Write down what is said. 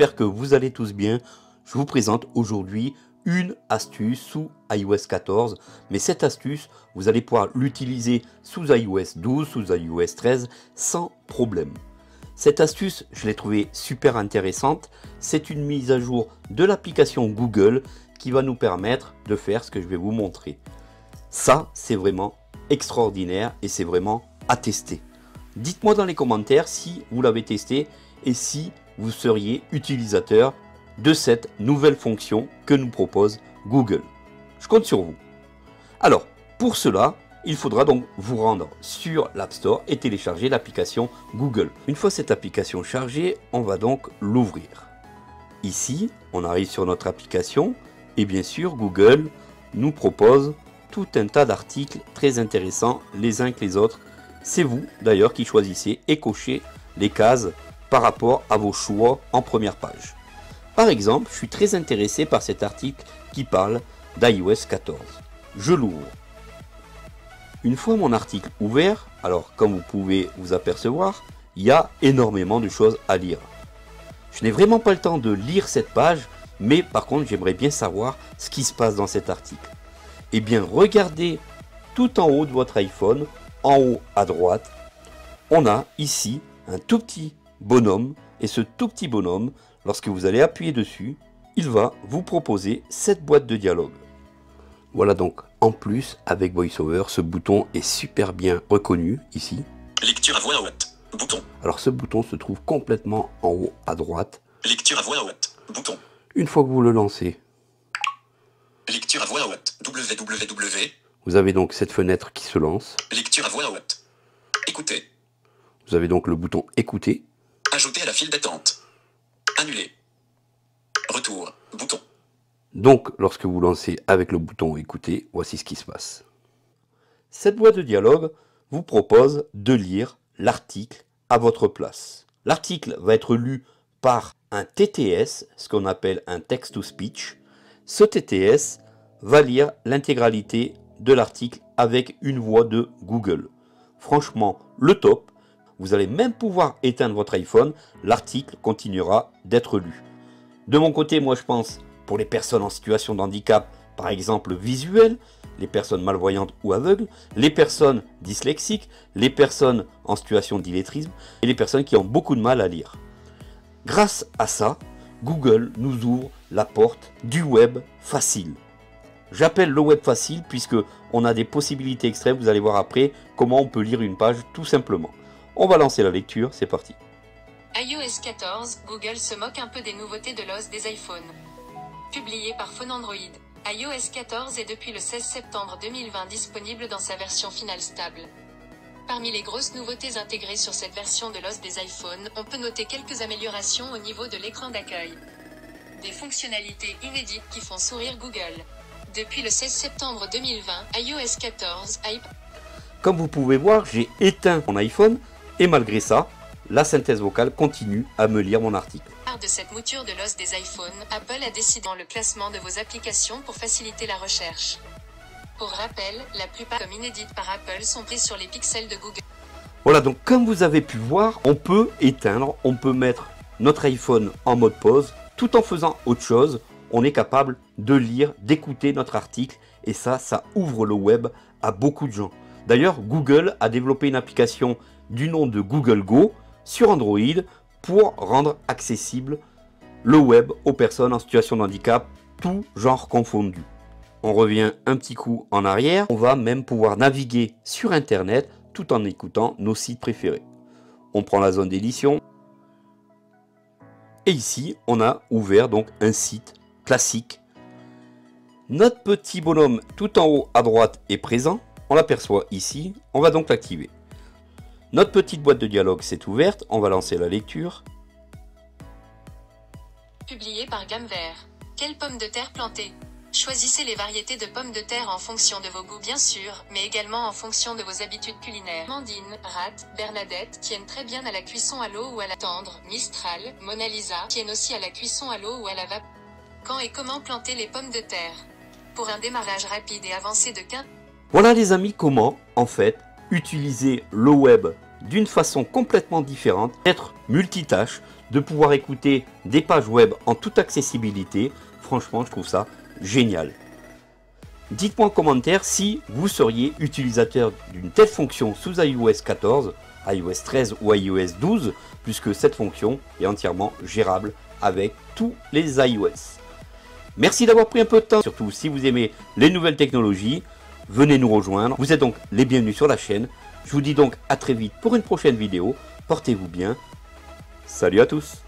j'espère que vous allez tous bien. Je vous présente aujourd'hui une astuce sous iOS 14, mais cette astuce, vous allez pouvoir l'utiliser sous iOS 12, sous iOS 13, sans problème. Cette astuce, je l'ai trouvée super intéressante. C'est une mise à jour de l'application Google qui va nous permettre de faire ce que je vais vous montrer. Ça, c'est vraiment extraordinaire et c'est vraiment à tester. Dites-moi dans les commentaires si vous l'avez testé et si vous seriez utilisateur de cette nouvelle fonction que nous propose Google. Je compte sur vous. Alors, pour cela, il faudra donc vous rendre sur l'App Store et télécharger l'application Google. Une fois cette application chargée, on va donc l'ouvrir. Ici, on arrive sur notre application et bien sûr, Google nous propose tout un tas d'articles très intéressants les uns que les autres. C'est vous d'ailleurs qui choisissez et cochez les cases par rapport à vos choix en première page. Par exemple, je suis très intéressé par cet article qui parle d'iOS 14. Je l'ouvre. Une fois mon article ouvert, alors comme vous pouvez vous apercevoir, il y a énormément de choses à lire. Je n'ai vraiment pas le temps de lire cette page, mais par contre j'aimerais bien savoir ce qui se passe dans cet article. Eh bien regardez tout en haut de votre iPhone, en haut à droite, on a ici un tout petit bonhomme et ce tout petit bonhomme, lorsque vous allez appuyer dessus, il va vous proposer cette boîte de dialogue. Voilà donc, en plus, avec VoiceOver, ce bouton est super bien reconnu ici. Lecture à voix haute, bouton. Alors ce bouton se trouve complètement en haut à droite. Lecture à voix haute, bouton. Une fois que vous le lancez. Lecture à voix haute, www. Vous avez donc cette fenêtre qui se lance. Lecture à voix haute. Écoutez. Vous avez donc le bouton écouter. Ajouter à la file d'attente. Annuler. Retour. Bouton. Donc, lorsque vous lancez avec le bouton écouter, voici ce qui se passe. Cette boîte de dialogue vous propose de lire l'article à votre place. L'article va être lu par un TTS, ce qu'on appelle un text-to-speech. Ce TTS va lire l'intégralité de l'article avec une voix de Google. Franchement, le top. Vous allez même pouvoir éteindre votre iPhone, l'article continuera d'être lu. De mon côté, moi je pense, pour les personnes en situation de handicap, par exemple visuel, les personnes malvoyantes ou aveugles, les personnes dyslexiques, les personnes en situation d'illettrisme et les personnes qui ont beaucoup de mal à lire. Grâce à ça, Google nous ouvre la porte du web facile. J'appelle le web facile puisque on a des possibilités extrêmes, vous allez voir après comment on peut lire une page tout simplement. On va lancer la lecture, c'est parti. iOS 14, Google se moque un peu des nouveautés de l'os des iPhones. Publié par PhoneAndroid, iOS 14 est depuis le 16 septembre 2020 disponible dans sa version finale stable. Parmi les grosses nouveautés intégrées sur cette version de l'os des iPhones, on peut noter quelques améliorations au niveau de l'écran d'accueil. Des fonctionnalités inédites qui font sourire Google. Depuis le 16 septembre 2020, iOS 14, Comme vous pouvez voir, j'ai éteint mon iPhone. Et malgré ça, la synthèse vocale continue à me lire mon article. De cette mouture de l'os des iPhones, Apple a décidé dans le classement de vos applications pour faciliter la recherche. Pour rappel, la plupart comme inédites par Apple sont prises sur les pixels de Google. Voilà, donc comme vous avez pu voir, on peut éteindre, on peut mettre notre iPhone en mode pause. Tout en faisant autre chose, on est capable de lire, d'écouter notre article. Et ça, ça ouvre le web à beaucoup de gens. D'ailleurs, Google a développé une application du nom de Google Go sur Android pour rendre accessible le web aux personnes en situation de handicap, tout genre confondu. On revient un petit coup en arrière, on va même pouvoir naviguer sur Internet tout en écoutant nos sites préférés. On prend la zone d'édition et ici, on a ouvert donc un site classique. Notre petit bonhomme tout en haut à droite est présent, on l'aperçoit ici, on va donc l'activer. Notre petite boîte de dialogue s'est ouverte, on va lancer la lecture. Publié par GammeVert. Quelle pomme de terre planter? Choisissez les variétés de pommes de terre en fonction de vos goûts bien sûr, mais également en fonction de vos habitudes culinaires. Mandine, rate, Bernadette, tiennent très bien à la cuisson à l'eau ou à la tendre. Mistral, Mona Lisa, tiennent aussi à la cuisson à l'eau ou à la vapeur. Quand et comment planter les pommes de terre? Pour un démarrage rapide et avancé de quinze. Voilà les amis, comment, en fait, utiliser le web d'une façon complètement différente, être multitâche, de pouvoir écouter des pages web en toute accessibilité. Franchement, je trouve ça génial. Dites-moi en commentaire si vous seriez utilisateur d'une telle fonction sous iOS 14, iOS 13 ou iOS 12, puisque cette fonction est entièrement gérable avec tous les iOS. Merci d'avoir pris un peu de temps, surtout si vous aimez les nouvelles technologies, venez nous rejoindre. Vous êtes donc les bienvenus sur la chaîne. Je vous dis donc à très vite pour une prochaine vidéo. Portez-vous bien. Salut à tous!